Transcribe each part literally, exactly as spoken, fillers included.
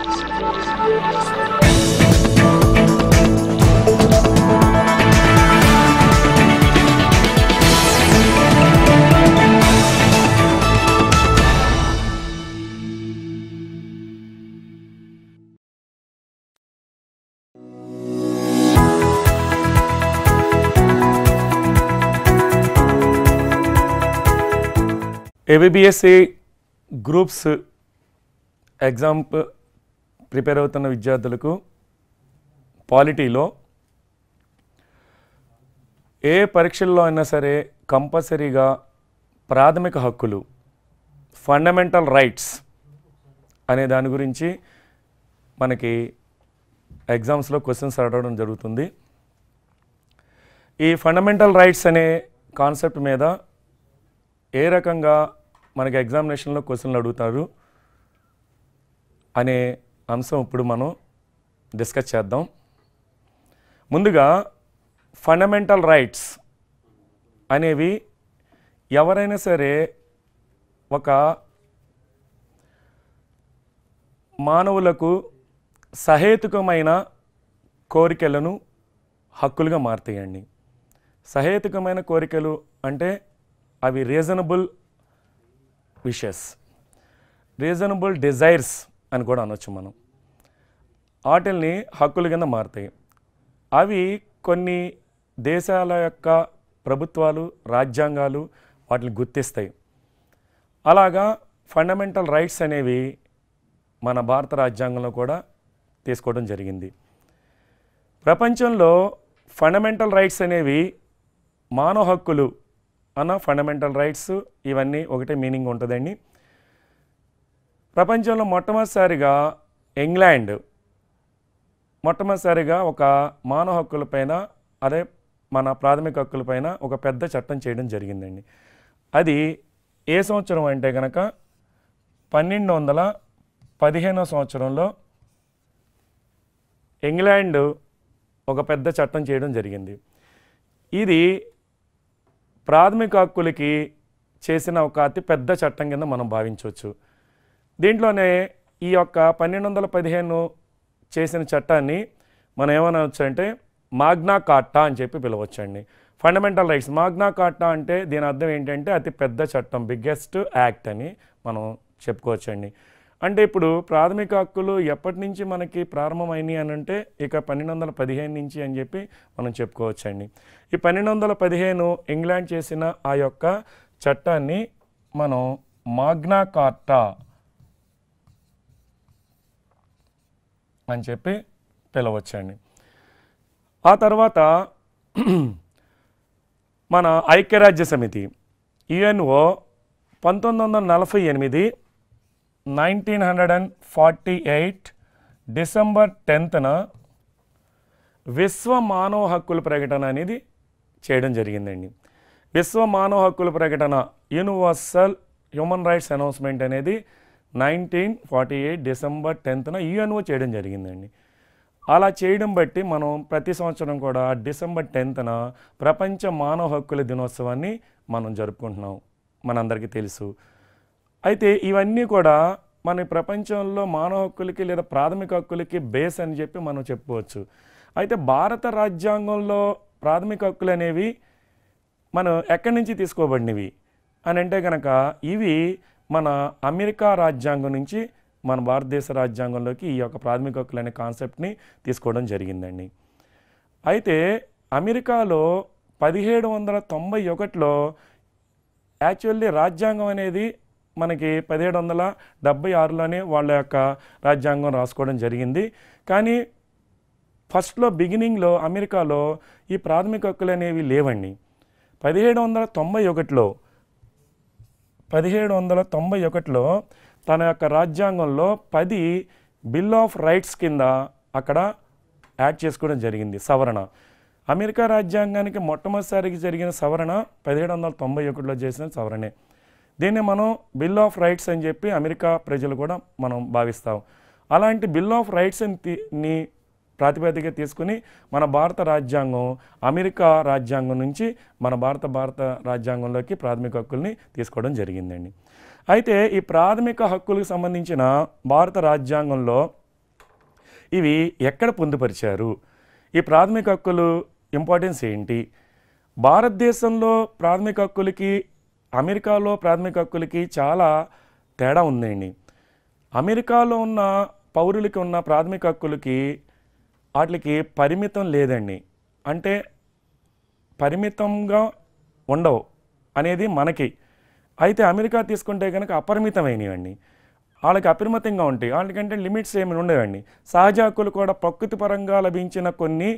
A B B S A groups exam prepare అవుతున్న విద్యార్థులకు పాలిటీలో ఏ పరీక్షల్లో అయినా సరే కంపల్సరీగా ప్రాథమిక హక్కులు ఫండమెంటల్ రైట్స్ అనే దాని గురించి మనకి ఎగ్జామ్స్లో క్వశ్చన్స్ అడగడం జరుగుతుంది. ఈ ఫండమెంటల్ రైట్స్ అనే కాన్సెప్ట్ మీద ఏ రకంగా మనకి ఎగ్జామినేషన్లో క్వశ్చన్లు అడుగుతారు అనే అంశం ఇప్పుడు మనం డిస్కస్ చేద్దాం. ముందుగా ఫండమెంటల్ రైట్స్ అనేవి ఎవరైనా సరే ఒక మానవులకు సహేతుకమైన కోరికలను హక్కులుగా మార్తాయండి. సహేతుకమైన కోరికలు అంటే అవి రీజనబుల్ విషెస్, రీజనబుల్ డిజైర్స్ అని కూడా అనొచ్చు మనం. వాటిల్ని హక్కుల కింద మారుతాయి. అవి కొన్ని దేశాల యొక్క ప్రభుత్వాలు, రాజ్యాంగాలు వాటిని గుర్తిస్తాయి. అలాగా ఫండమెంటల్ రైట్స్ అనేవి మన భారత రాజ్యాంగంలో కూడా తీసుకోవడం జరిగింది. ప్రపంచంలో ఫండమెంటల్ రైట్స్ అనేవి మానవ హక్కులు అన్న ఫండమెంటల్ రైట్స్ ఇవన్నీ ఒకటే మీనింగ్ ఉంటుందండి. ప్రపంచంలో మొట్టమొదటిసారిగా ఇంగ్లాండ్ మొట్టమొదటిసారిగా ఒక మానవ హక్కులపైన, అదే మన ప్రాథమిక హక్కులపైన ఒక పెద్ద చట్టం చేయడం జరిగిందండి. అది ఏ సంవత్సరం అంటే కనుక పన్నెండు వందల పదిహేనో సంవత్సరంలో ఇంగ్లాండ్ ఒక పెద్ద చట్టం చేయడం జరిగింది. ఇది ప్రాథమిక హక్కులకి చేసిన ఒక అతి పెద్ద చట్టం కింద మనం భావించవచ్చు. దీంట్లోనే ఈ యొక్క పన్నెండు వందల పదిహేను చేసిన చట్టాన్ని మనం ఏమనవచ్చు అంటే మాగ్నా కార్టా అని చెప్పి పిలవచ్చండి. ఫండమెంటల్ రైట్స్ మాగ్నా కార్టా అంటే దీని అర్థం ఏంటంటే అతి పెద్ద చట్టం, బిగ్గెస్ట్ యాక్ట్ అని మనం చెప్పుకోవచ్చండి. అంటే ఇప్పుడు ప్రాథమిక హక్కులు ఎప్పటి నుంచి మనకి ప్రారంభమైనవి అని అంటే ఇక పన్నెండు వందల పదిహేను నుంచి అని చెప్పి మనం చెప్పుకోవచ్చండి. ఈ పన్నెండు వందల పదిహేను ఇంగ్లాండ్ చేసిన ఆ యొక్క చట్టాన్ని మనం మాగ్నా కార్టా అని చెప్పి పిలవచ్చండి. ఆ తర్వాత మన ఐక్యరాజ్య సమితి యుఎన్ఓ పంతొమ్మిది వందల నలభై ఎనిమిది nineteen hundred and forty eight December టెన్త్న విశ్వ మానవ హక్కుల ప్రకటన అనేది చేయడం జరిగిందండి. విశ్వ మానవ హక్కుల ప్రకటన యూనివర్సల్ హ్యూమన్ రైట్స్ అనౌన్స్మెంట్ అనేది నైన్టీన్ ఫార్టీ ఎయిట్ డిసెంబర్ టెన్త్న యుఎన్ఓ చేయడం జరిగిందండి. అలా చేయడం బట్టి మనం ప్రతి సంవత్సరం కూడా డిసెంబర్ టెన్త్న ప్రపంచ మానవ హక్కుల దినోత్సవాన్ని మనం జరుపుకుంటున్నాం, మనందరికీ తెలుసు. అయితే ఇవన్నీ కూడా మన ప్రపంచంలో మానవ హక్కులకి లేదా ప్రాథమిక హక్కులకి బేస్ అని చెప్పి మనం చెప్పుకోవచ్చు. అయితే భారత రాజ్యాంగంలో ప్రాథమిక హక్కులు అనేవి మనం ఎక్కడి నుంచి తీసుకోబడినవి అని అంటే కనుక ఇవి మన అమెరికా రాజ్యాంగం నుంచి మన భారతదేశ రాజ్యాంగంలోకి ఈ యొక్క ప్రాథమిక హక్కులు అనే కాన్సెప్ట్ని తీసుకోవడం జరిగిందండి. అయితే అమెరికాలో పదిహేడు వందల తొంభై ఒకటిలో యాక్చువల్లీ రాజ్యాంగం అనేది మనకి పదిహేడు వందల డెబ్భై ఆరులోనే వాళ్ళ యొక్క రాజ్యాంగం రాసుకోవడం జరిగింది. కానీ ఫస్ట్లో బిగినింగ్లో అమెరికాలో ఈ ప్రాథమిక హక్కులు అనేవి లేవండి. పదిహేడు వందల తొంభై ఒకటిలో పదిహేడు వందల తొంభై ఒకటిలో తన యొక్క రాజ్యాంగంలో పది బిల్ ఆఫ్ రైట్స్ కింద అక్కడ యాడ్ చేసుకోవడం జరిగింది సవరణ. అమెరికా రాజ్యాంగానికి మొట్టమొదటిసారికి జరిగిన సవరణ పదిహేడు వందల తొంభై ఒకటిలో చేసిన సవరణే. దీన్ని మనం బిల్ ఆఫ్ రైట్స్ అని చెప్పి అమెరికా ప్రజలు కూడా మనం భావిస్తాం. అలాంటి బిల్ ఆఫ్ రైట్స్ ని ప్రాతిపదికగా తీసుకుని మన భారత రాజ్యాంగం అమెరికా రాజ్యాంగం నుంచి మన భారత భారత రాజ్యాంగంలోకి ప్రాథమిక హక్కుల్ని తీసుకోవడం జరిగిందండి. అయితే ఈ ప్రాథమిక హక్కులకు సంబంధించిన భారత రాజ్యాంగంలో ఇవి ఎక్కడ పొందుపరిచారు? ఈ ప్రాథమిక హక్కులు ఇంపార్టెన్స్ ఏంటి? భారతదేశంలో ప్రాథమిక హక్కులకి అమెరికాలో ప్రాథమిక హక్కులకి చాలా తేడా ఉందండి. అమెరికాలో ఉన్న పౌరులకి ఉన్న ప్రాథమిక హక్కులకి వాటికి పరిమితం లేదండి, అంటే పరిమితంగా ఉండవు అనేది మనకి. అయితే అమెరికా తీసుకుంటే కనుక అపరిమితమైనవండి, వాళ్ళకి అపరిమితంగా ఉంటాయి, వాళ్ళకంటే లిమిట్స్ ఏమి ఉండేవండి. సహజ హక్కులు కూడా ప్రకృతి పరంగా లభించిన కొన్ని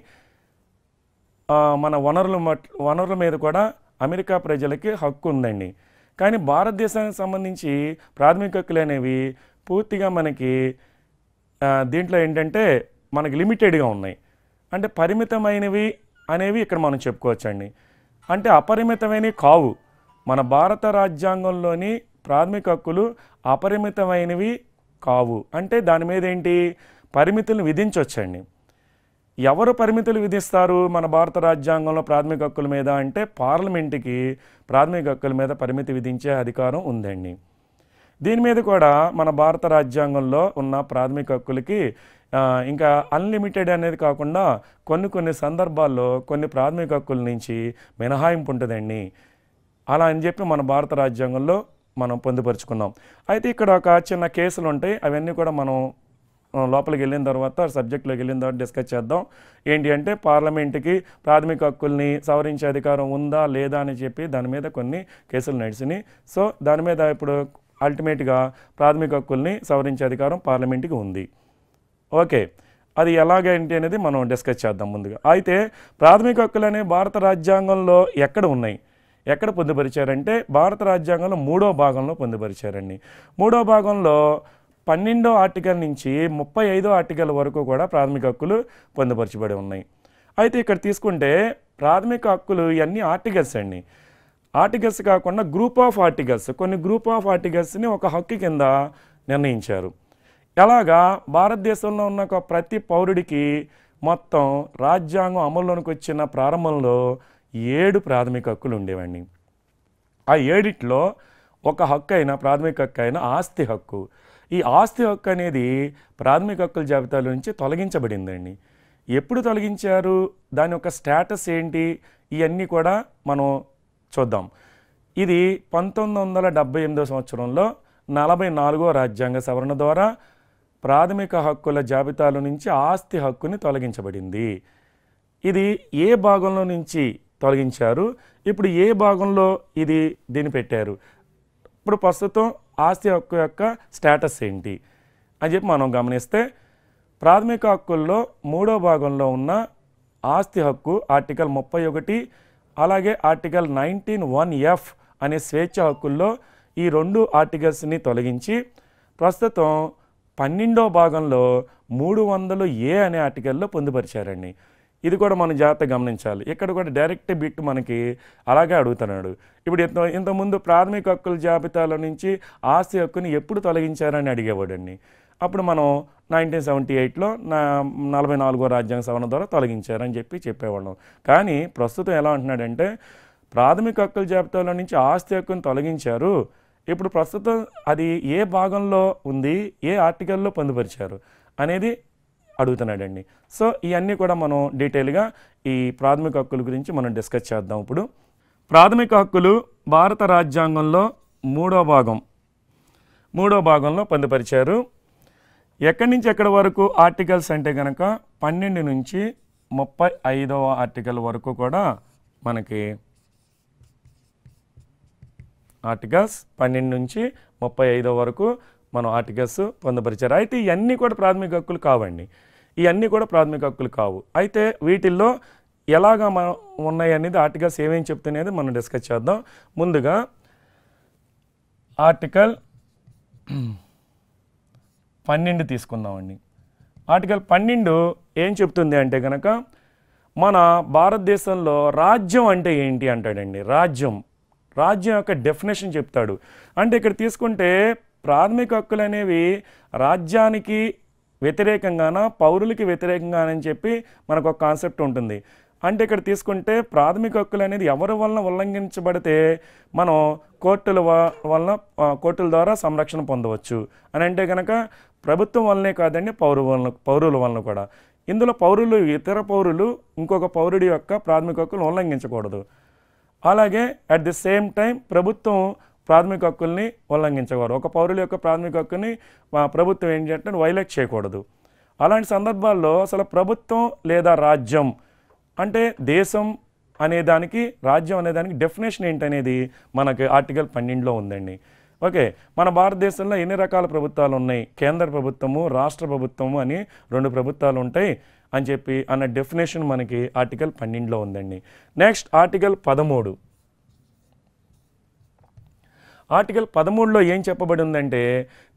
మన వనరుల వనరుల మీద కూడా అమెరికా ప్రజలకి హక్కు ఉందండి. కానీ భారతదేశానికి సంబంధించి ప్రాథమిక హక్కులు అనేవి పూర్తిగా మనకి దీంట్లో ఏంటంటే మనకి లిమిటెడ్గా ఉన్నాయి, అంటే పరిమితమైనవి అనేవి ఇక్కడ మనం చెప్పుకోవచ్చండి. అంటే అపరిమితమైనవి కావు. మన భారత రాజ్యాంగంలోని ప్రాథమిక హక్కులు అపరిమితమైనవి కావు, అంటే దాని మీద ఏంటి పరిమితులను విధించవచ్చండి. ఎవరు పరిమితులు విధిస్తారు మన భారత రాజ్యాంగంలో ప్రాథమిక హక్కుల మీద అంటే పార్లమెంటుకి ప్రాథమిక హక్కుల మీద పరిమితి విధించే అధికారం ఉందండి. దీని మీద కూడా మన భారత రాజ్యాంగంలో ఉన్న ప్రాథమిక హక్కులకి ఇంకా అన్లిమిటెడ్ అనేది కాకుండా కొన్ని కొన్ని సందర్భాల్లో కొన్ని ప్రాథమిక హక్కుల నుంచి మినహాయింపు ఉంటుందండి. అలా అని చెప్పి మన భారత రాజ్యాంగంలో మనం పొందుపరుచుకున్నాం. అయితే ఇక్కడ ఒక చిన్న కేసులు ఉంటాయి, అవన్నీ కూడా మనం లోపలికి వెళ్ళిన తర్వాత సబ్జెక్టులోకి వెళ్ళిన తర్వాత డిస్కస్ చేద్దాం. ఏంటి అంటే పార్లమెంటుకి ప్రాథమిక హక్కుల్ని సవరించే అధికారం ఉందా లేదా అని చెప్పి దాని మీద కొన్ని కేసులు నడిచినాయి. సో దాని మీద ఇప్పుడు అల్టిమేట్గా ప్రాథమిక హక్కుల్ని సవరించే అధికారం పార్లమెంటుకి ఉంది. ఓకే, అది ఎలాగేంటి అనేది మనం డిస్కస్ చేద్దాం ముందుగా. అయితే ప్రాథమిక హక్కులు అనేవి భారత రాజ్యాంగంలో ఎక్కడ ఉన్నాయి, ఎక్కడ పొందుపరిచారంటే భారత రాజ్యాంగంలో మూడో భాగంలో పొందుపరిచారండి. మూడో భాగంలో పన్నెండో ఆర్టికల్ నుంచి ముప్పై ఐదో ఆర్టికల్ వరకు కూడా ప్రాథమిక హక్కులు పొందుపరచబడి ఉన్నాయి. అయితే ఇక్కడ తీసుకుంటే ప్రాథమిక హక్కులు ఇవన్నీ ఆర్టికల్స్ అండి. ఆర్టికల్స్ కాకుండా గ్రూప్ ఆఫ్ ఆర్టికల్స్, కొన్ని గ్రూప్ ఆఫ్ ఆర్టికల్స్ని ఒక హక్కు కింద నిర్ణయించారు. ఎలాగా భారతదేశంలో ఉన్న ఒక ప్రతి పౌరుడికి మొత్తం రాజ్యాంగం అమల్లోనికి వచ్చిన ప్రారంభంలో ఏడు ప్రాథమిక హక్కులు ఉండేవండి. ఆ ఏడిట్లో ఒక హక్కు అయిన ప్రాథమిక హక్కు అయిన ఆస్తి హక్కు. ఈ ఆస్తి హక్కు అనేది ప్రాథమిక హక్కుల జాబితాలో నుంచి తొలగించబడిందండి. ఎప్పుడు తొలగించారు, దాని యొక్క స్టేటస్ ఏంటి, ఇవన్నీ కూడా మనం చూద్దాం. ఇది పంతొమ్మిది వందల డెబ్భై ఎనిమిదో సంవత్సరంలో నలభై నాలుగో రాజ్యాంగ సవరణ ద్వారా ప్రాథమిక హక్కుల జాబితాలో నుంచి ఆస్తి హక్కుని తొలగించబడింది. ఇది ఏ భాగంలో నుంచి తొలగించారు, ఇప్పుడు ఏ భాగంలో ఇది దీన్ని పెట్టారు, ఇప్పుడు ప్రస్తుతం ఆస్తి హక్కు యొక్క స్టేటస్ ఏంటి అని చెప్పి మనం గమనిస్తే ప్రాథమిక హక్కుల్లో మూడో భాగంలో ఉన్న ఆస్తి హక్కు ఆర్టికల్ ముప్పై ఒకటి అలాగే ఆర్టికల్ నైన్టీన్ వన్ ఎఫ్ అనే స్వేచ్ఛ హక్కుల్లో ఈ రెండు ఆర్టికల్స్ని తొలగించి ప్రస్తుతం పన్నెండో భాగంలో మూడు వందలు ఏ అనే ఆర్టికల్లో పొందుపరిచారండి. ఇది కూడా మనం జాగ్రత్త గమనించాలి. ఇక్కడ కూడా డైరెక్ట్ బిట్ మనకి అలాగే అడుగుతున్నాడు. ఇప్పుడు ఇంత ఇంతకుముందు ప్రాథమిక హక్కుల జాబితాలో నుంచి ఆస్తి హక్కుని ఎప్పుడు తొలగించారని అడిగేవాడండి. అప్పుడు మనం నైన్టీన్ సెవెంటీ ఎయిట్లో నా నలభై నాలుగో రాజ్యాంగ సవరణ ద్వారా తొలగించారని చెప్పి చెప్పేవాళ్ళం. కానీ ప్రస్తుతం ఎలా అంటున్నాడంటే ప్రాథమిక హక్కుల జాబితాలో నుంచి ఆస్తి హక్కుని తొలగించారు, ఇప్పుడు ప్రస్తుతం అది ఏ భాగంలో ఉంది, ఏ ఆర్టికల్లో పొందుపరిచారు అనేది అడుగుతున్నాడండి. సో ఇవన్నీ కూడా మనం డీటెయిల్గా ఈ ప్రాథమిక హక్కుల గురించి మనం డిస్కస్ చేద్దాం. ఇప్పుడు ప్రాథమిక హక్కులు భారత రాజ్యాంగంలో మూడో భాగం మూడో భాగంలో పొందుపరిచారు. ఎక్కడి నుంచి ఎక్కడి వరకు ఆర్టికల్స్ అంటే కనుక పన్నెండు నుంచి ముప్పై ఐదవ ఆర్టికల్ వరకు కూడా మనకి ఆర్టికల్స్ పన్నెండు నుంచి ముప్పై ఐదో వరకు మనం ఆర్టికల్స్ పొందుపరిచారు. అయితే ఇవన్నీ కూడా ప్రాథమిక హక్కులు కావండి, ఇవన్నీ కూడా ప్రాథమిక హక్కులు కావు. అయితే వీటిల్లో ఎలాగా మనం ఉన్నాయి అనేది ఆర్టికల్స్ ఏమేమి చెప్తున్నాయో మనం డిస్కస్ చేద్దాం. ముందుగా ఆర్టికల్ పన్నెండు తీసుకుందామండి. ఆర్టికల్ పన్నెండు ఏం చెప్తుంది అంటే కనుక మన భారతదేశంలో రాజ్యం అంటే ఏంటి అంటాడండి. రాజ్యం రాజ్యం యొక్క డెఫినేషన్ చెప్తాడు. అంటే ఇక్కడ తీసుకుంటే ప్రాథమిక హక్కులు అనేవి రాజ్యానికి వ్యతిరేకంగాన పౌరులకి వ్యతిరేకంగానని చెప్పి మనకు ఒక కాన్సెప్ట్ ఉంటుంది. అంటే ఇక్కడ తీసుకుంటే ప్రాథమిక హక్కులు అనేది ఎవరి వలన ఉల్లంఘించబడితే మనం కోర్టుల వలన కోర్టుల ద్వారా సంరక్షణ పొందవచ్చు అని అంటే కనుక ప్రభుత్వం వల్లనే కాదండి, పౌరు వల్ల పౌరుల వల్ల కూడా. ఇందులో పౌరులు ఇతర పౌరులు ఇంకొక పౌరుడి యొక్క ప్రాథమిక హక్కులను ఉల్లంఘించకూడదు. అలాగే అట్ ది సేమ్ టైం ప్రభుత్వం ప్రాథమిక హక్కుల్ని ఉల్లంఘించకూడదు. ఒక పౌరుల యొక్క ప్రాథమిక హక్కుని ప్రభుత్వం ఏం చేయాలంటే వైలేట్ చేయకూడదు. అలాంటి సందర్భాల్లో అసలు ప్రభుత్వం లేదా రాజ్యం అంటే దేశం అనేదానికి రాజ్యం అనేదానికి డెఫినేషన్ ఏంటనేది మనకు ఆర్టికల్ పన్నెండులో ఉందండి. ఓకే, మన భారతదేశంలో ఎన్ని రకాల ప్రభుత్వాలు ఉన్నాయి? కేంద్ర ప్రభుత్వము, రాష్ట్ర ప్రభుత్వము అని రెండు ప్రభుత్వాలు ఉంటాయి అని చెప్పి అన్న డెఫినేషన్ మనకి ఆర్టికల్ పన్నెండులో ఉందండి. నెక్స్ట్ ఆర్టికల్ పదమూడు. ఆర్టికల్ పదమూడులో ఏం చెప్పబడి ఉందంటే,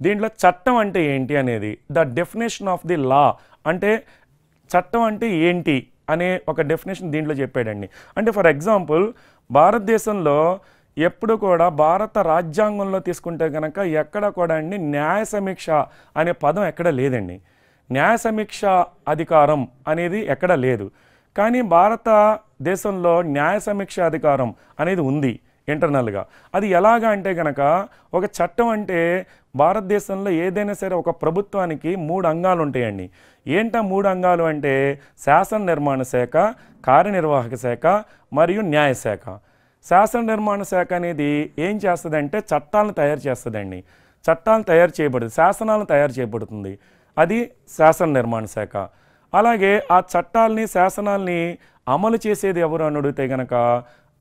దీంట్లో చట్టం అంటే ఏంటి అనేది, the definition of the law అంటే చట్టం అంటే ఏంటి అనే ఒక డెఫినేషన్ దీంట్లో చెప్పాడండి. అంటే ఫర్ ఎగ్జాంపుల్ భారతదేశంలో ఎప్పుడు కూడా భారత రాజ్యాంగంలో తీసుకుంటే కనుక ఎక్కడ కూడా అండి న్యాయ సమీక్ష అనే పదం ఎక్కడ లేదండి. న్యాయ సమీక్ష అధికారం అనేది ఎక్కడ లేదు. కానీ భారతదేశంలో న్యాయ సమీక్ష అధికారం అనేది ఉంది ఇంటర్నల్గా. అది ఎలాగా అంటే కనుక, ఒక చట్టం అంటే భారతదేశంలో ఏదైనా సరే ఒక ప్రభుత్వానికి మూడు అంగాలు ఉంటాయండి. ఏంట మూడు అంగాలు అంటే శాసన నిర్మాణ శాఖ, కార్యనిర్వాహక శాఖ మరియు న్యాయశాఖ. శాసన నిర్మాణ శాఖ అనేది ఏం చేస్తుందంటే చట్టాలను తయారు చేస్తుందండి. చట్టాలను తయారు చేయబడుతుంది, శాసనాలను తయారు చేయబడుతుంది, అది శాసన నిర్మాణ శాఖ. అలాగే ఆ చట్టాలని శాసనాలని అమలు చేసేది ఎవరు అని అడిగితే కనుక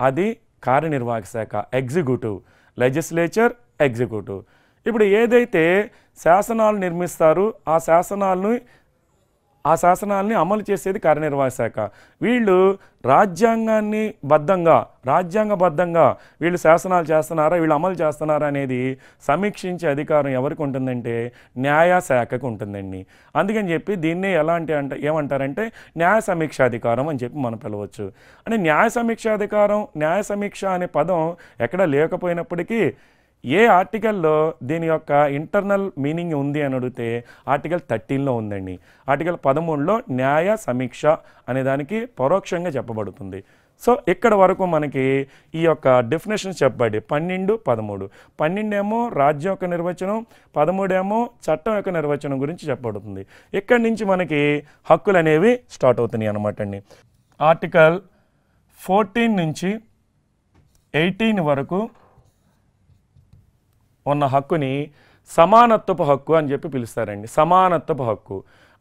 అది కార్యనిర్వాహక శాఖ, ఎగ్జిక్యూటివ్, లెజిస్లేచర్, ఎగ్జిక్యూటివ్. ఇప్పుడు ఏదైతే శాసనాలు నిర్మిస్తారు ఆ శాసనాలను ఆ శాసనాలని అమలు చేసేది కార్యనిర్వాహక శాఖ. వీళ్ళు రాజ్యాంగాన్ని బద్ధంగా రాజ్యాంగబద్ధంగా వీళ్ళు శాసనాలు చేస్తున్నారా, వీళ్ళు అమలు చేస్తున్నారా అనేది సమీక్షించే అధికారం ఎవరికి ఉంటుందంటే న్యాయ శాఖకు ఉంటుందండి. అందుకని చెప్పి దీన్నే ఎలాంటి అంటే ఏమంటారంటే న్యాయ సమీక్షాధికారం అని చెప్పి మనం పిలవచ్చు. అంటే న్యాయ సమీక్షాధికారం, న్యాయ సమీక్ష అనే పదం ఎక్కడా లేకపోయినప్పటికీ ఏ ఆర్టికల్లో దీని యొక్క ఇంటర్నల్ మీనింగ్ ఉంది అని అడిగితే ఆర్టికల్ థర్టీన్లో ఉందండి. ఆర్టికల్ పదమూడులో న్యాయ సమీక్ష అనేదానికి పరోక్షంగా చెప్పబడుతుంది. సో ఇక్కడ వరకు మనకి ఈ యొక్క డెఫినేషన్స్ చెప్పబడి పన్నెండు పదమూడు. పన్నెండు ఏమో రాజ్యం యొక్క నిర్వచనం, పదమూడేమో చట్టం యొక్క నిర్వచనం గురించి చెప్పబడుతుంది. ఇక్కడి నుంచి మనకి హక్కులు అనేవి స్టార్ట్ అవుతున్నాయి అన్నమాట అండి. ఆర్టికల్ ఫోర్టీన్ నుంచి ఎయిటీన్ వరకు ఉన్న హక్కుని సమానత్వపు హక్కు అని చెప్పి పిలుస్తారండి. సమానత్వపు హక్కు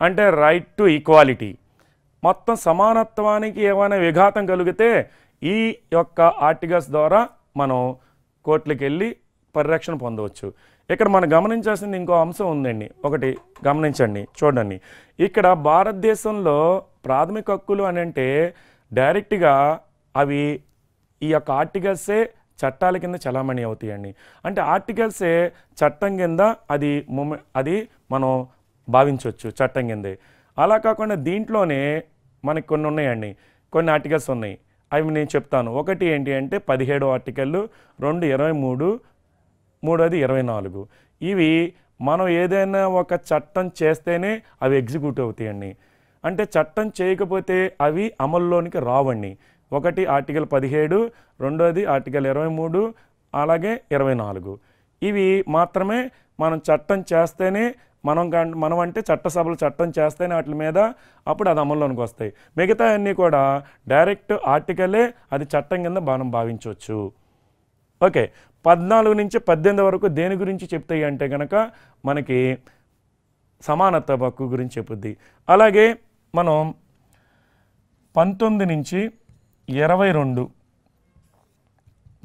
అంటే రైట్ టు ఈక్వాలిటీ. మొత్తం సమానత్వానికి ఏమైనా విఘాతం కలిగితే ఈ యొక్క ఆర్టికల్స్ ద్వారా మనం కోర్టులకు వెళ్ళి పరిరక్షణ పొందవచ్చు. ఇక్కడ మనం గమనించాల్సింది ఇంకో అంశం ఉందండి, ఒకటి గమనించండి చూడండి. ఇక్కడ భారతదేశంలో ప్రాథమిక హక్కులు అని అంటే డైరెక్ట్గా అవి ఈ యొక్క ఆర్టికల్సే చట్టాల కింద చలామణి అవుతాయండి. అంటే ఆర్టికల్సే చట్టం కింద అది మొమె అది మనం భావించవచ్చు చట్టం కిందే. అలా కాకుండా దీంట్లోనే మనకి కొన్ని ఉన్నాయండి, కొన్ని ఆర్టికల్స్ ఉన్నాయి, అవి నేను చెప్తాను. ఒకటి ఏంటి అంటే పదిహేడో ఆర్టికల్, రెండు ఇరవై మూడు, మూడోది ఇరవై నాలుగు. ఇవి మనం ఏదైనా ఒక చట్టం చేస్తేనే అవి ఎగ్జిక్యూట్ అవుతాయండి. అంటే చట్టం చేయకపోతే అవి అమల్లోనికి రావండి. ఒకటి ఆర్టికల్ పదిహేడు, రెండోది ఆర్టికల్ ఇరవై మూడు, అలాగే ఇరవై నాలుగు. ఇవి మాత్రమే మనం చట్టం చేస్తేనే మనం మనం అంటే చట్టసభలు చట్టం చేస్తేనే వాటి మీద అప్పుడు అది అమల్లోనికి వస్తాయి. మిగతా అన్నీ కూడా డైరెక్ట్ ఆర్టికలే, అది చట్టం కింద మనం భావించవచ్చు. ఓకే, పద్నాలుగు నుంచి పద్దెనిమిది వరకు దేని గురించి చెప్తాయి అంటే కనుక మనకి సమానత్వ హక్కు గురించి చెప్పుద్ది. అలాగే మనం పంతొమ్మిది నుంచి ఇరవై రెండు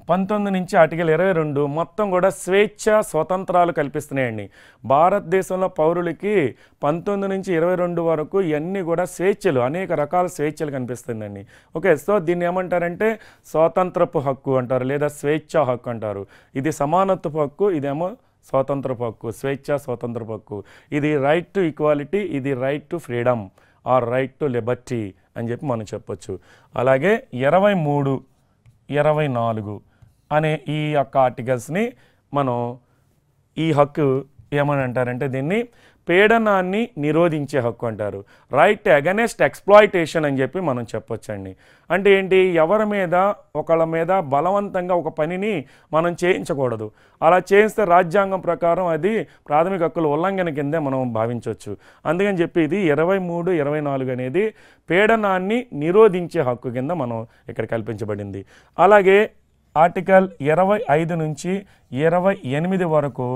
పంతొమ్మిది నుంచి ఆర్టికల్ ఇరవై రెండు మొత్తం కూడా స్వేచ్ఛ స్వతంత్రాలు కల్పిస్తున్నాయండి. భారతదేశంలో పౌరులకి పంతొమ్మిది నుంచి ఇరవై రెండు వరకు ఇవన్నీ కూడా స్వేచ్ఛలు, అనేక రకాల స్వేచ్ఛలు కనిపిస్తుందండి. ఓకే, సో దీన్ని ఏమంటారంటే స్వాతంత్రపు హక్కు అంటారు, లేదా స్వేచ్ఛ హక్కు అంటారు. ఇది సమానత్వపు హక్కు, ఇదేమో స్వాతంత్రపు హక్కు, స్వేచ్ఛ స్వాతంత్రపు హక్కు. ఇది రైట్ టు ఈక్వాలిటీ, ఇది right to freedom or right to liberty అని చెప్పి మనం చెప్పొచ్చు. అలాగే ఇరవై మూడు ఇరవై నాలుగు అనే ఈ యొక్క ఆర్టికల్స్ని మనం ఈ హక్కు ఏమని అంటారంటే దీన్ని పీడనాన్ని నిరోధించే హక్కు అంటారు. రైట్ అగైనెస్ట్ ఎక్స్‌ప్లాయిటేషన్ అని చెప్పి మనం చెప్పొచ్చండి. అంటే ఏంటి, ఎవరి మీద ఒకళ్ళ మీద బలవంతంగా ఒక పనిని మనం చేయించకూడదు. అలా చేస్తే రాజ్యాంగం ప్రకారం అది ప్రాథమిక హక్కుల ఉల్లంఘన కిందే మనం భావించవచ్చు. అందుకని చెప్పి ఇది ఇరవై మూడు ఇరవై నాలుగు అనేది పీడనాన్ని నిరోధించే హక్కు కింద మనం ఇక్కడ కల్పించబడింది. అలాగే ఆర్టికల్ ఇరవై ఐదు నుంచి ఇరవై ఎనిమిది వరకు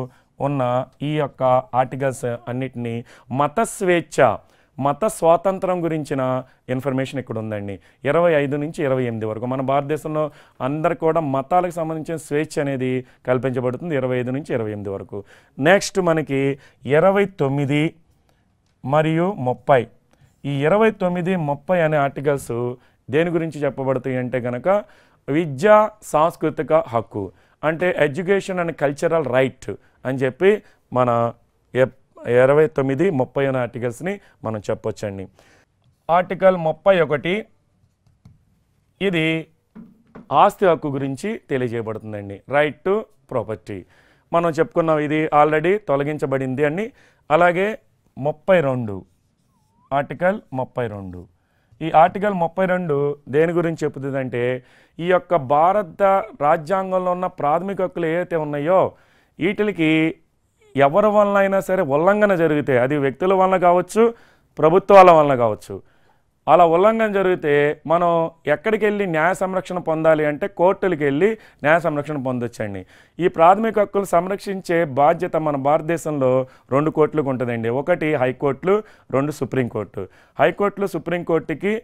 ఉన్న ఈ యొక్క ఆర్టికల్స్ అన్నిటినీ మత స్వేచ్ఛ మత స్వాతంత్రం గురించిన ఇన్ఫర్మేషన్ ఇక్కడ ఉందండి. ఇరవై ఐదు నుంచి ఇరవై ఎనిమిది వరకు మన భారతదేశంలో అందరు కూడా మతాలకు సంబంధించిన స్వేచ్ఛ అనేది కల్పించబడుతుంది ఇరవై ఐదు నుంచి ఇరవై ఎనిమిది వరకు. నెక్స్ట్ మనకి ఇరవై తొమ్మిది మరియు ముప్పై, ఈ ఇరవై తొమ్మిది ముప్పై అనే ఆర్టికల్స్ దేని గురించి చెప్పబడుతాయి అంటే కనుక విద్యా సాంస్కృతిక హక్కు, అంటే ఎడ్యుకేషన్ అండ్ కల్చరల్ రైట్ అని చెప్పి మన ఇరవై తొమ్మిది ముప్పై అనే ఆర్టికల్స్ని మనం చెప్పొచ్చండి. ఆర్టికల్ ముప్పై ఒకటి ఇది ఆస్తి హక్కు గురించి తెలియజేయబడుతుందండి. రైట్ టు ప్రాపర్టీ మనం చెప్పుకున్నాం, ఇది ఆల్రెడీ తొలగించబడింది అని. అలాగే ముప్పై రెండు ఆర్టికల్ ముప్పై రెండు ఈ ఆర్టికల్ ముప్పై రెండు దేని గురించి చెబుతుందంటే ఈ యొక్క భారత రాజ్యాంగంలో ఉన్న ప్రాథమిక హక్కులు ఏవైతే ఉన్నాయో వీటికి ఎవరి వలన అయినా సరే ఉల్లంఘన జరిగితే, అది వ్యక్తుల వలన కావచ్చు ప్రభుత్వాల వలన కావచ్చు, అలా ఉల్లంఘన జరిగితే మనం ఎక్కడికి వెళ్ళి న్యాయ సంరక్షణ పొందాలి అంటే కోర్టులకు వెళ్ళి న్యాయ సంరక్షణ పొందొచ్చండి. ఈ ప్రాథమిక హక్కులు సంరక్షించే బాధ్యత మన భారతదేశంలో రెండు కోర్టులకు ఉంటుందండి. ఒకటి హైకోర్టులు, రెండు సుప్రీంకోర్టు. హైకోర్టులు సుప్రీంకోర్టుకి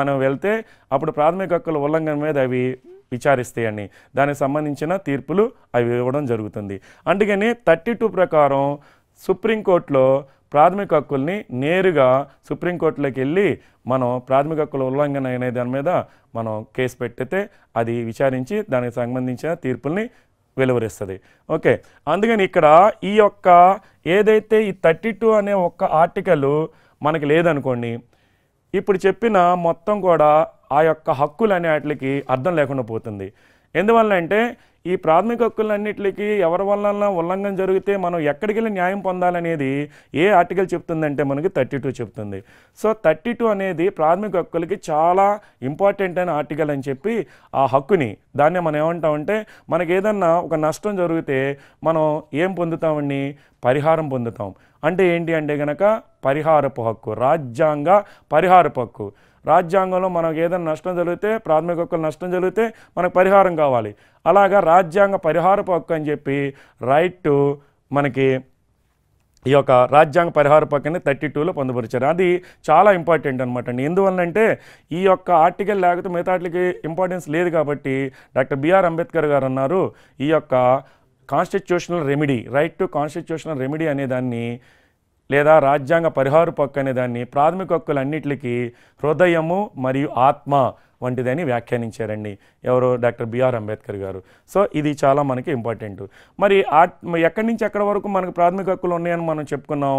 మనం వెళ్తే అప్పుడు ప్రాథమిక హక్కుల ఉల్లంఘన మీద అవి విచారిస్తాయని, దానికి సంబంధించిన తీర్పులు అవి ఇవ్వడం జరుగుతుంది. అందుకని థర్టీ టూ ప్రకారం సుప్రీంకోర్టులో ప్రాథమిక హక్కుల్ని నేరుగా సుప్రీంకోర్టులోకి వెళ్ళి మనం ప్రాథమిక హక్కుల ఉల్లంఘన అనే దాని మీద మనం కేసు పెట్టితే అది విచారించి దానికి సంబంధించిన తీర్పుల్ని వెలువరిస్తుంది. ఓకే, అందుకని ఇక్కడ ఈ యొక్క ఏదైతే ఈ థర్టీ టూ అనే ఒక్క ఆర్టికల్ మనకి లేదనుకోండి, ఇప్పుడు చెప్పిన మొత్తం కూడా ఆ యొక్క హక్కులు అనే వాటికి అర్థం లేకుండా పోతుంది. ఎందువల్ల అంటే ఈ ప్రాథమిక హక్కులన్నిటికీ ఎవరి వల్ల ఉల్లంఘన జరిగితే మనం ఎక్కడికి వెళ్ళి న్యాయం పొందాలనేది ఏ ఆర్టికల్ చెప్తుందంటే మనకి థర్టీ టూ చెప్తుంది. సో థర్టీ టూ అనేది ప్రాథమిక హక్కులకి చాలా ఇంపార్టెంట్ అయిన ఆర్టికల్ అని చెప్పి ఆ హక్కుని దాన్నే మనం ఏమంటామంటే మనకు ఏదన్నా ఒక నష్టం జరిగితే మనం ఏం పొందుతామని పరిహారం పొందుతాం. అంటే ఏంటి అంటే కనుక పరిహారపు హక్కు, రాజ్యాంగ పరిహారపు హక్కు. రాజ్యాంగంలో మనకు ఏదైనా నష్టం జరిగితే, ప్రాథమిక హక్కులు నష్టం జరిగితే మనకు పరిహారం కావాలి. అలాగా రాజ్యాంగ పరిహారపు హక్కు అని చెప్పి రైట్ టు మనకి ఈ యొక్క రాజ్యాంగ పరిహారపు హక్కుని థర్టీ టూలో పొందుపరిచారు. అది చాలా ఇంపార్టెంట్ అనమాట అండి. ఎందువల్లంటే ఈ యొక్క ఆర్టికల్ లేకపోతే మిగతా వాటికి ఇంపార్టెన్స్ లేదు కాబట్టి డాక్టర్ బిఆర్ అంబేద్కర్ గారు అన్నారు ఈ యొక్క constitutional remedy, right to constitutional remedy అనేదాన్ని లేదా రాజ్యాంగ పరిహారపు హక్కు అనేదాన్ని ప్రాథమిక హక్కులన్నిటికీ హృదయము మరియు ఆత్మ వంటిదని వ్యాఖ్యానించారండి ఎవరు, డాక్టర్ బిఆర్ అంబేద్కర్ గారు. సో ఇది చాలా మనకి ఇంపార్టెంట్. మరి ఆత్మ ఎక్కడి నుంచి ఎక్కడి వరకు మనకు ప్రాథమిక హక్కులు ఉన్నాయని మనం చెప్పుకున్నాం,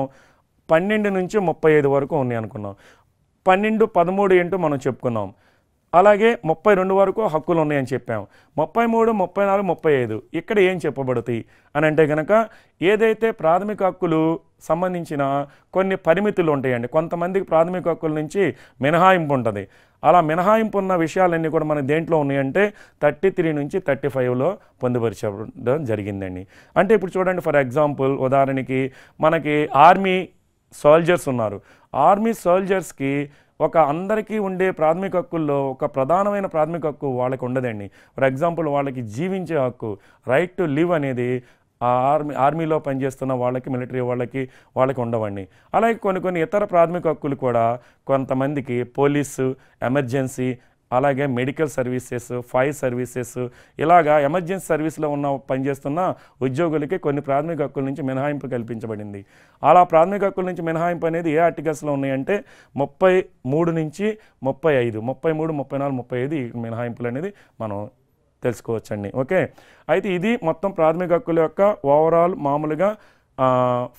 పన్నెండు నుంచి ముప్పై ఐదు వరకు ఉన్నాయి అనుకున్నాం. పన్నెండు పదమూడు ఏంటో మనం చెప్పుకున్నాం. అలాగే ముప్పై రెండు వరకు హక్కులు ఉన్నాయని చెప్పాము. ముప్పై మూడు ముప్పై నాలుగు ముప్పై ఐదు ఇక్కడ ఏం చెప్పబడుతాయి అని అంటే కనుక ఏదైతే ప్రాథమిక హక్కులు సంబంధించిన కొన్ని పరిమితులు ఉంటాయండి. కొంతమందికి ప్రాథమిక హక్కుల నుంచి మినహాయింపు ఉంటుంది. అలా మినహాయింపు ఉన్న విషయాలన్నీ కూడా మన దేంట్లో ఉన్నాయంటే థర్టీ త్రీ నుంచి థర్టీ ఫైవ్లో పొందుపరచడం జరిగిందండి. అంటే ఇప్పుడు చూడండి, ఫర్ ఎగ్జాంపుల్ ఉదాహరణకి మనకి ఆర్మీ సోల్జర్స్ ఉన్నారు. ఆర్మీ సోల్జర్స్కి ఒక అందరికీ ఉండే ప్రాథమిక హక్కుల్లో ఒక ప్రధానమైన ప్రాథమిక హక్కు వాళ్ళకి ఉండదండి. ఫర్ ఎగ్జాంపుల్ వాళ్ళకి జీవించే హక్కు, రైట్ టు లివ్ అనేది ఆ ఆర్మీ ఆర్మీలో పనిచేస్తున్న వాళ్ళకి, మిలిటరీ వాళ్ళకి వాళ్ళకి ఉండవండి. అలాగే కొన్ని కొన్ని ఇతర ప్రాథమిక హక్కులు కూడా కొంతమందికి పోలీసు, ఎమర్జెన్సీ, అలాగే మెడికల్ సర్వీసెస్, ఫైర్ సర్వీసెస్, ఇలాగా ఎమర్జెన్సీ సర్వీస్లో ఉన్న పనిచేస్తున్న ఉద్యోగులకి కొన్ని ప్రాథమిక హక్కుల నుంచి మినహాయింపు కల్పించబడింది. అలా ప్రాథమిక హక్కుల నుంచి మినహాయింపు అనేది ఏ ఆర్టికల్స్లో ఉన్నాయంటే ముప్పై మూడు నుంచి ముప్పై ఐదు, ముప్పై మూడు ముప్పై నాలుగు ముప్పై ఐదు మినహాయింపులు అనేది మనం తెలుసుకోవచ్చండి. ఓకే, అయితే ఇది మొత్తం ప్రాథమిక హక్కుల యొక్క ఓవరాల్ మామూలుగా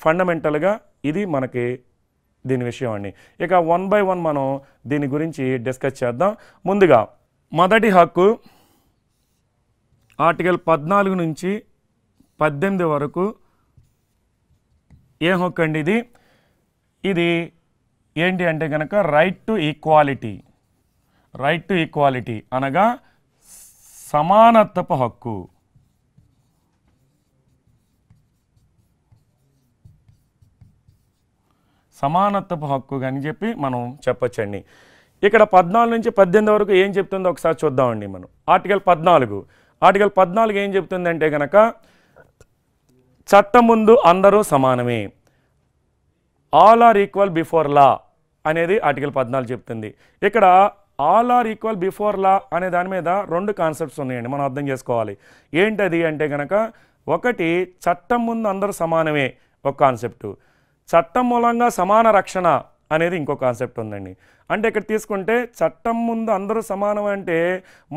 ఫండమెంటల్గా ఇది మనకి దీని విషయం అండి. ఇక వన్ బై వన్ మనం దీని గురించి డిస్కస్ చేద్దాం. ముందుగా మొదటి హక్కు ఆర్టికల్ పద్నాలుగు నుంచి పద్దెనిమిది వరకు ఏ హక్కు అండి, ఇది ఇది ఏంటి అంటే గనక right to equality. Right to equality అనగా సమానత్వపు హక్కు. సమానత్వపు హక్కు అని చెప్పి మనం చెప్పొచ్చండి. ఇక్కడ పద్నాలుగు నుంచి పద్దెనిమిది వరకు ఏం చెప్తుందో ఒకసారి చూద్దామండి. మనం ఆర్టికల్ పద్నాలుగు ఆర్టికల్ పద్నాలుగు ఏం చెప్తుందంటే కనుక చట్టం ముందు అందరూ సమానమే, all are equal before law అనేది ఆర్టికల్ పద్నాలుగు చెప్తుంది. ఇక్కడ all are equal before law అనే దాని మీద రెండు కాన్సెప్ట్స్ ఉన్నాయండి, మనం అర్థం చేసుకోవాలి. ఏంటది అంటే కనుక ఒకటి చట్టం ముందు అందరూ సమానమే ఒక కాన్సెప్టు, చట్టం మూలంగా సమాన రక్షణ అనేది ఇంకో కాన్సెప్ట్ ఉందండి. అంటే ఇక్కడ తీసుకుంటే చట్టం ముందు అందరూ సమానం అంటే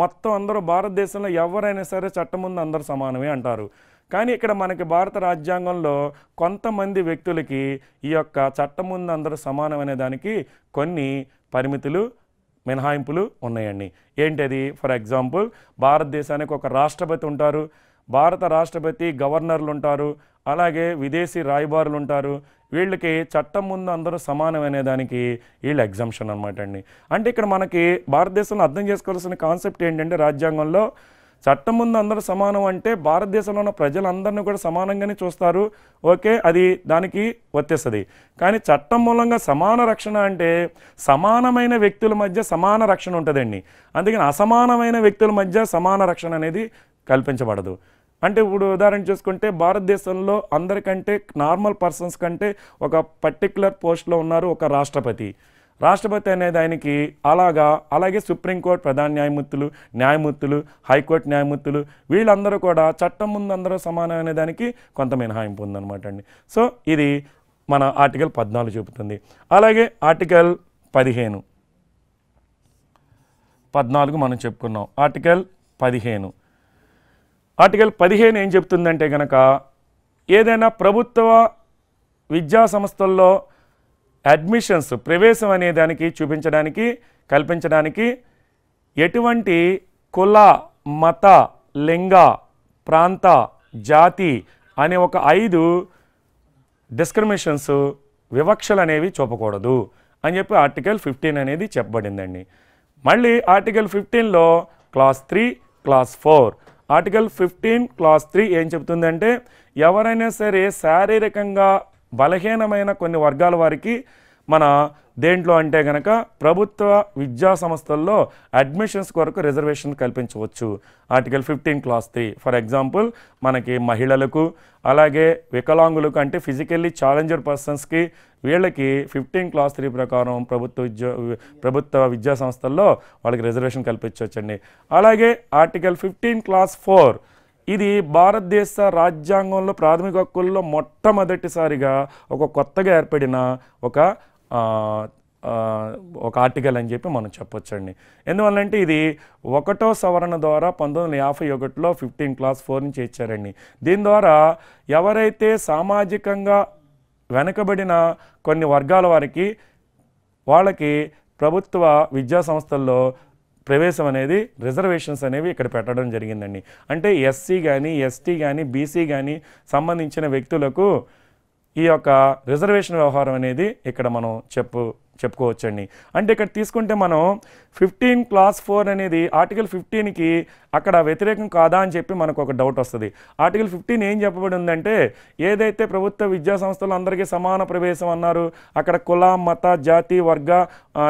మొత్తం అందరూ భారతదేశంలో ఎవరైనా సరే చట్టం ముందు అందరూ సమానమే అంటారు. కానీ ఇక్కడ మనకి భారత రాజ్యాంగంలో కొంతమంది వ్యక్తులకి ఈ యొక్క చట్టం ముందు అందరూ సమానం అనే దానికి కొన్ని పరిమితులు మినహాయింపులు ఉన్నాయండి. ఏంటది? ఫర్ ఎగ్జాంపుల్, భారతదేశానికి ఒక రాష్ట్రపతి ఉంటారు, భారత రాష్ట్రపతి గవర్నర్లు ఉంటారు, అలాగే విదేశీ రాయబారులు ఉంటారు. వీళ్ళకి చట్టం ముందు అందరూ సమానం అనే దానికి వీళ్ళు ఎగ్జంప్షన్ అనమాట అండి. అంటే ఇక్కడ మనకి భారతదేశంలో అర్థం చేసుకోవాల్సిన కాన్సెప్ట్ ఏంటంటే రాజ్యాంగంలో చట్టం ముందు అందరూ సమానం అంటే భారతదేశంలో ఉన్న ప్రజలందరినీ కూడా సమానంగానే చూస్తారు, ఓకే, అది దానికి వచ్చేస్తుంది. కానీ చట్టం మూలంగా సమాన రక్షణ అంటే సమానమైన వ్యక్తుల మధ్య సమాన రక్షణ ఉంటుందండి, అందుకని అసమానమైన వ్యక్తుల మధ్య సమాన రక్షణ అనేది కల్పించబడదు. అంటే ఇప్పుడు ఉదాహరణ చూసుకుంటే భారతదేశంలో అందరికంటే నార్మల్ పర్సన్స్ కంటే ఒక పర్టికులర్ పోస్ట్లో ఉన్నారు ఒక రాష్ట్రపతి. రాష్ట్రపతి అనేది ఆయనకి అలాగా అలాగే సుప్రీంకోర్టు ప్రధాన న్యాయమూర్తులు న్యాయమూర్తులు హైకోర్టు న్యాయమూర్తులు వీళ్ళందరూ కూడా చట్టం ముందు అందరూ సమానం అనే దానికి కొంత మినహాయింపు ఉందన్నమాట అండి. సో ఇది మన ఆర్టికల్ పద్నాలుగు చూపుతుంది. అలాగే ఆర్టికల్ పదిహేను పద్నాలుగు మనం చెప్పుకున్నాం. ఆర్టికల్ పదిహేను ఆర్టికల్ పదిహేను ఏం చెప్తుందంటే కనుక ఏదైనా ప్రభుత్వ విద్యా సంస్థల్లో అడ్మిషన్స్ ప్రవేశం అనే దానికి చూపించడానికి కల్పించడానికి ఎటువంటి కుల మత లింగ ప్రాంత జాతి అనే ఒక ఐదు డిస్క్రిమినేషన్స్ వివక్షలు అనేవి చూపకూడదు అని చెప్పి ఆర్టికల్ పదిహేను అనేది చెప్పబడిందండి. మళ్ళీ ఆర్టికల్ పదిహేనులో clause three clause four article పదిహేను క్లాస్ త్రీ ఏం చెప్తుందంటే ఎవరైనా సరే శారీరకంగా బలహీనమైన కొన్ని వర్గాల వారికి మన దేంట్లో అంటే కనుక ప్రభుత్వ విద్యా సంస్థల్లో అడ్మిషన్స్ కొరకు రిజర్వేషన్ కల్పించవచ్చు ఆర్టికల్ పదిహేను క్లాస్ త్రీ. ఫర్ ఎగ్జాంపుల్, మనకి మహిళలకు అలాగే వికలాంగులకు అంటే ఫిజికల్లీ ఛాలెంజర్ పర్సన్స్కి వీళ్ళకి పదిహేను క్లాస్ త్రీ ప్రకారం ప్రభుత్వ విద్యా ప్రభుత్వ విద్యా సంస్థల్లో వాళ్ళకి రిజర్వేషన్ కల్పించవచ్చండి. అలాగే ఆర్టికల్ పదిహేను క్లాస్ ఫోర్ ఇది భారతదేశ రాజ్యాంగంలో ప్రాథమిక హక్కుల్లో మొట్టమొదటిసారిగా ఒక కొత్తగా ఏర్పడిన ఒక ఒక ఆర్టికల్ అని చెప్పి మనం చెప్పొచ్చండి. ఎందువల్లంటే ఇది ఒకటో సవరణ ద్వారా పంతొమ్మిది వందల యాభై ఒకటిలో పదిహేను క్లాస్ ఫోర్ నుంచి ఇచ్చారండి. దీని ద్వారా ఎవరైతే సామాజికంగా వెనుకబడిన కొన్ని వర్గాల వారికి వాళ్ళకి ప్రభుత్వ విద్యా సంస్థల్లో ప్రవేశం అనేది రిజర్వేషన్స్ అనేవి ఇక్కడ పెట్టడం జరిగిందండి. అంటే ఎస్సీ కానీ ఎస్టీ కానీ బీసీ కానీ సంబంధించిన వ్యక్తులకు ఈ యొక్క రిజర్వేషన్ వ్యవహారం అనేది ఇక్కడ మనం చెప్పు చెప్పుకోవచ్చండి. అంటే ఇక్కడ తీసుకుంటే మనం పదిహేను క్లాస్ ఫోర్ అనేది ఆర్టికల్ పదిహేనుకి అక్కడ వ్యతిరేకం కాదా అని చెప్పి మనకు ఒక డౌట్ వస్తుంది. ఆర్టికల్ పదిహేను ఏం చెప్పబడి ఉందంటే ఏదైతే ప్రభుత్వ విద్యా సంస్థలు అందరికీ సమాన ప్రవేశం అన్నారు, అక్కడ కుల మత జాతి వర్గ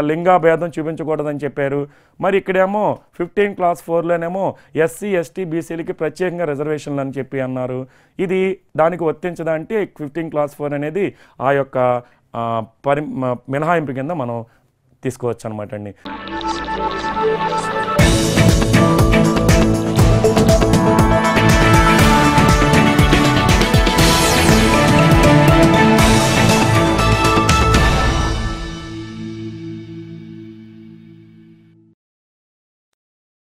లింగ భేదం చూపించకూడదని చెప్పారు. మరి ఇక్కడేమో పదిహేను క్లాస్ ఫోర్లోనేమో ఎస్సీ ఎస్టీ బీసీలకి ప్రత్యేకంగా రిజర్వేషన్లు అని చెప్పి అన్నారు. ఇది దానికి వర్తించదంటే పదిహేను క్లాస్ ఫోర్ అనేది ఆ యొక్క పరి మినహాయింపు కింద మనం తీసుకోవచ్చు అనమాట అండి.